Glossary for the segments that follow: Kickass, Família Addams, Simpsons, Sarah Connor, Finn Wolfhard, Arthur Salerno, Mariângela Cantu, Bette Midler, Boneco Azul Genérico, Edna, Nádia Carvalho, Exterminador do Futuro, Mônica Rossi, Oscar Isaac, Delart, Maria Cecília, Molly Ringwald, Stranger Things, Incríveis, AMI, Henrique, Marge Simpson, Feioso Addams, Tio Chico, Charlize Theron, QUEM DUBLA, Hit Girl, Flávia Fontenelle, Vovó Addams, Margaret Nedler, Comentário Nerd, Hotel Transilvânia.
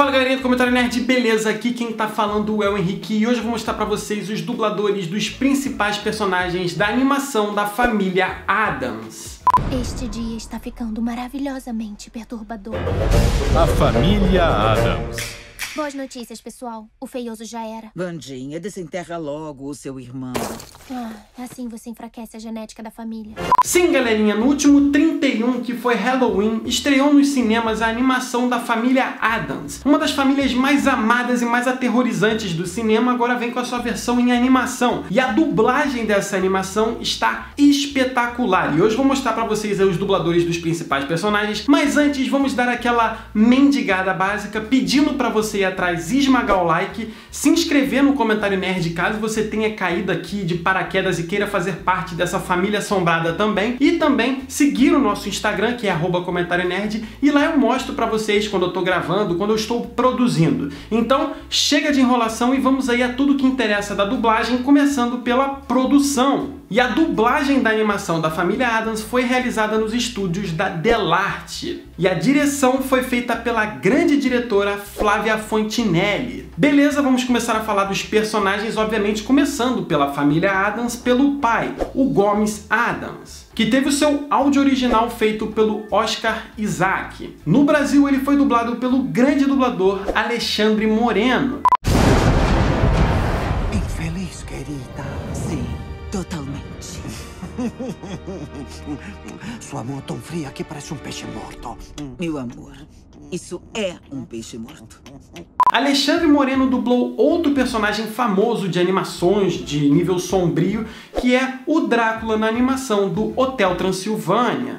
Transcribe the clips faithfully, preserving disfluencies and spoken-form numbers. Fala galerinha do Comentário Nerd, beleza? Aqui quem tá falando é o Henrique e hoje eu vou mostrar pra vocês os dubladores dos principais personagens da animação da família Addams. Este dia está ficando maravilhosamente perturbador. A família Addams. Boas notícias, pessoal. O feioso já era. Wandinha, desenterra logo o seu irmão. Ah, assim você enfraquece a genética da família. Sim, galerinha, no último trinta e um, que foi Halloween, estreou nos cinemas a animação da família Addams. Uma das famílias mais amadas e mais aterrorizantes do cinema agora vem com a sua versão em animação. E a dublagem dessa animação está espetacular. E hoje vou mostrar pra vocês os dubladores dos principais personagens, mas antes vamos dar aquela mendigada básica, pedindo pra você ir atrás e esmagar o like, se inscrever no Comentário Nerd caso você tenha caído aqui de paraquedas e queira fazer parte dessa família assombrada também, e também seguir o nosso Instagram, que é arroba Comentário Nerd, e lá eu mostro pra vocês quando eu tô gravando, quando eu estou produzindo. Então, chega de enrolação e vamos aí a tudo que interessa da dublagem, começando pela produção. E a dublagem da animação da família Addams foi realizada nos estúdios da Delart. E a direção foi feita pela grande diretora Flávia Fontenelle. Beleza, vamos começar a falar dos personagens, obviamente começando pela família Addams, pelo pai, o Gomez Addams, que teve o seu áudio original feito pelo Oscar Isaac. No Brasil, ele foi dublado pelo grande dublador Alexandre Moreno. Infeliz, querida. Sim, totalmente. Sua mão tão fria que parece um peixe morto. Meu amor, isso é um peixe morto. Alexandre Moreno dublou outro personagem famoso de animações de nível sombrio, que é o Drácula na animação do Hotel Transilvânia.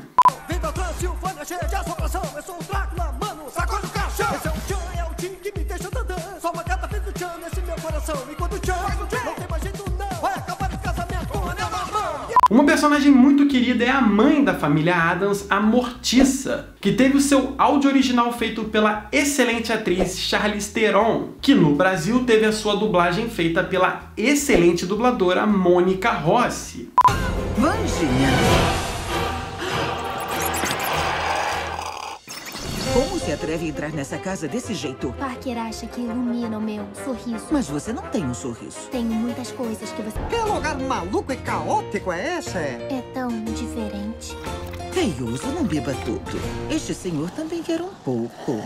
Viva Transilvânia, cheia de assombração, eu sou o Drácula, mano, sacode o caixão. Esse é o Tchan, é o Tim que me deixa tadã. Só uma gata fez o Tchan nesse meu coração, enquanto o Tchan faz o Tchan. Uma personagem muito querida é a mãe da família Addams, a Morticia, que teve o seu áudio original feito pela excelente atriz Charlize Theron, que no Brasil teve a sua dublagem feita pela excelente dubladora Mônica Rossi. Vandinha! Como se atreve a entrar nessa casa desse jeito? Parker acha que ilumina o meu sorriso. Mas você não tem um sorriso. Tenho muitas coisas que você... Que lugar maluco e caótico é esse? É tão diferente. Feioso, não beba tudo. Este senhor também quer um pouco.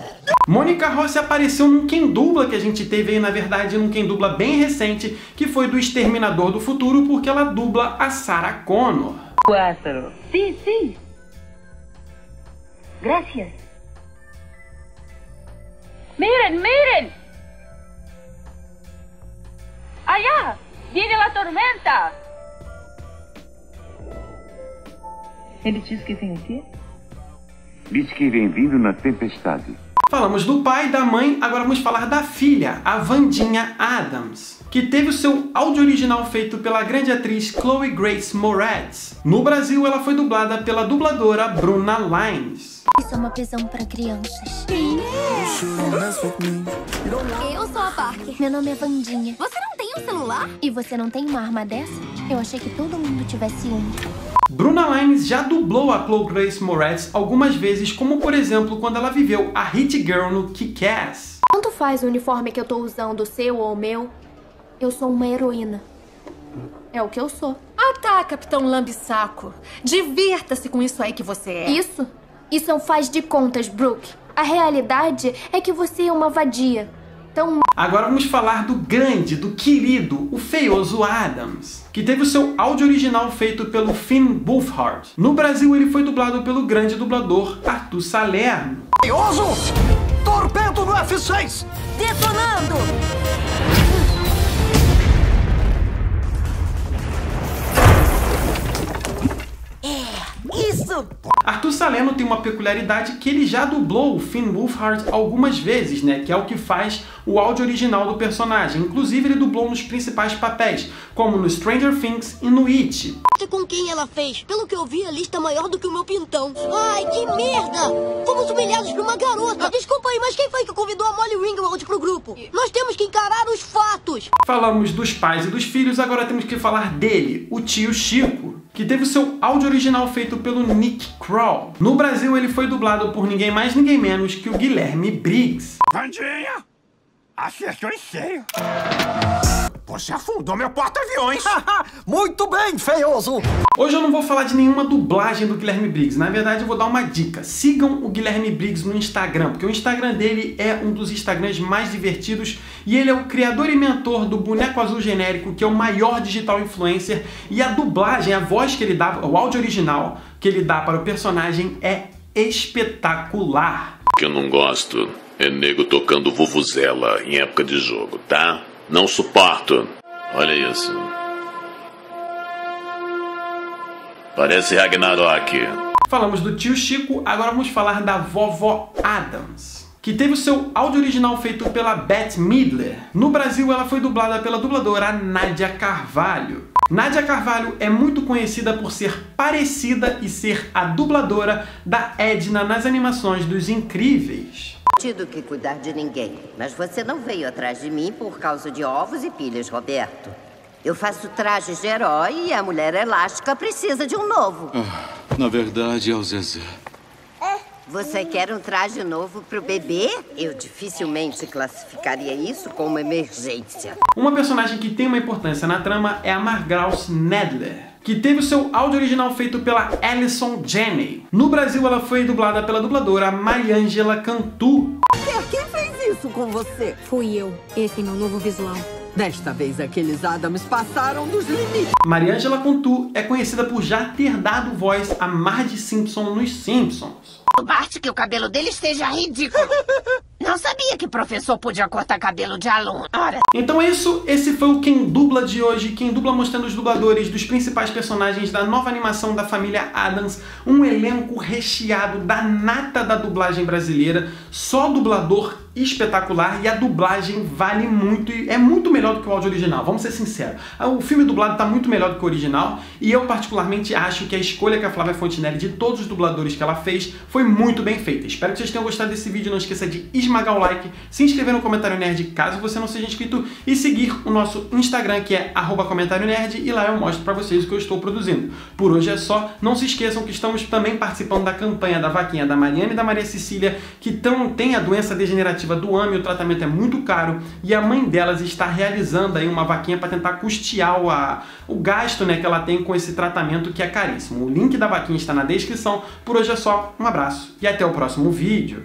Mônica Rossi apareceu num Quem Dubla que a gente teve aí, na verdade, num Quem Dubla bem recente, que foi do Exterminador do Futuro, porque ela dubla a Sarah Connor. Quatro. Sim, sim. Gracias. Miren, miren! Allá! Viene la tormenta! Ele diz que vem aqui? Diz que vem vindo na tempestade. Falamos do pai, da mãe, agora vamos falar da filha, a Wandinha Addams, que teve o seu áudio original feito pela grande atriz Chloe Grace Moretz. No Brasil, ela foi dublada pela dubladora Bruna Laynes. Isso é uma prisão para crianças. Quem é? Eu sou a Parker. Meu nome é Wandinha. Você não tem um celular? E você não tem uma arma dessa? Eu achei que todo mundo tivesse um. Bruna Laynes já dublou a Chloe Grace Moretz algumas vezes, como por exemplo quando ela viveu a Hit Girl no Kickass. Quanto faz o uniforme que eu tô usando, seu ou meu? Eu sou uma heroína. É o que eu sou. Ah tá, Capitão Lambisaco. Divirta-se com isso aí que você é. Isso? Isso é um faz de contas, Brooke. A realidade é que você é uma vadia. Então... Agora vamos falar do grande, do querido, o Feioso Addams, que teve o seu áudio original feito pelo Finn Wolfhard. No Brasil, ele foi dublado pelo grande dublador Arthur Salerno. Feioso! Torpedo no F seis! Detonando! É, isso! Arthur Salerno tem uma peculiaridade que ele já dublou o Finn Wolfhard algumas vezes, né? Que é o que faz o áudio original do personagem. Inclusive, ele dublou nos principais papéis, como no Stranger Things e no It. Com quem ela fez? Pelo que eu vi, a lista é maior do que o meu pintão. Ai, que merda! Fomos humilhados por uma garota. Desculpa aí, mas quem foi que convidou a Molly Ringwald pro grupo? Nós temos que encarar os fatos. adultos. Falamos dos pais e dos filhos, agora temos que falar dele, o tio Chico, que teve o seu áudio original feito pelo Nick Kroll. No Brasil, ele foi dublado por ninguém mais, ninguém menos que o Guilherme Briggs. Wandinha, acertou em cheio. Você afundou meu porta-aviões. Muito bem, feioso. Hoje eu não vou falar de nenhuma dublagem do Guilherme Briggs. Na verdade, eu vou dar uma dica. Sigam o Guilherme Briggs no Instagram, porque o Instagram dele é um dos Instagrams mais divertidos e ele é o criador e mentor do Boneco Azul Genérico, que é o maior digital influencer, e a dublagem, a voz que ele dá, o áudio original que ele dá para o personagem é espetacular. O que eu não gosto é nego tocando vuvuzela em época de jogo, tá? Não suporto. Olha isso. Parece Ragnarok. Falamos do tio Chico, agora vamos falar da Vovó Addams, que teve o seu áudio original feito pela Bette Midler. No Brasil, ela foi dublada pela dubladora Nádia Carvalho. Nádia Carvalho é muito conhecida por ser parecida e ser a dubladora da Edna nas animações dos Incríveis. Tido que cuidar de ninguém, mas você não veio atrás de mim por causa de ovos e pilhas, Roberto. Eu faço trajes de herói e a mulher elástica precisa de um novo. Ah, na verdade, é o Zezé. Você quer um traje novo pro bebê? Eu dificilmente classificaria isso como emergência. Uma personagem que tem uma importância na trama é a Margaret Nedler, que teve o seu áudio original feito pela Alison Janney. No Brasil, ela foi dublada pela dubladora Mariângela Cantu. Quem fez isso com você? Fui eu. Esse é meu novo visual. Desta vez, aqueles Addams passaram dos limites. Mariângela Cantu é conhecida por já ter dado voz a Marge Simpson nos Simpsons. Basta que o cabelo dele esteja ridículo. Não sabia que professor podia cortar cabelo de aluno. Ora. Então é isso, esse foi o Quem Dubla de hoje. Quem Dubla mostrando os dubladores dos principais personagens da nova animação da família Addams. Um elenco recheado da nata da dublagem brasileira. Só dublador espetacular, e a dublagem vale muito e é muito melhor do que o áudio original, vamos ser sinceros. O filme dublado tá muito melhor do que o original e eu particularmente acho que a escolha que a Flávia Fontenelle, de todos os dubladores que ela fez, foi muito bem feita. Espero que vocês tenham gostado desse vídeo, não esqueça de esmagar o like, se inscrever no Comentário Nerd caso você não seja inscrito e seguir o nosso Instagram, que é arroba comentário nerd, e lá eu mostro pra vocês o que eu estou produzindo. Por hoje é só, não se esqueçam que estamos também participando da campanha da vaquinha da Mariana e da Maria Cecília, que tão, tem a doença degenerativa do AMI, o tratamento é muito caro e a mãe delas está realizando aí uma vaquinha para tentar custear o, a, o gasto, né, que ela tem com esse tratamento que é caríssimo. O link da vaquinha está na descrição. Por hoje é só, um abraço e até o próximo vídeo.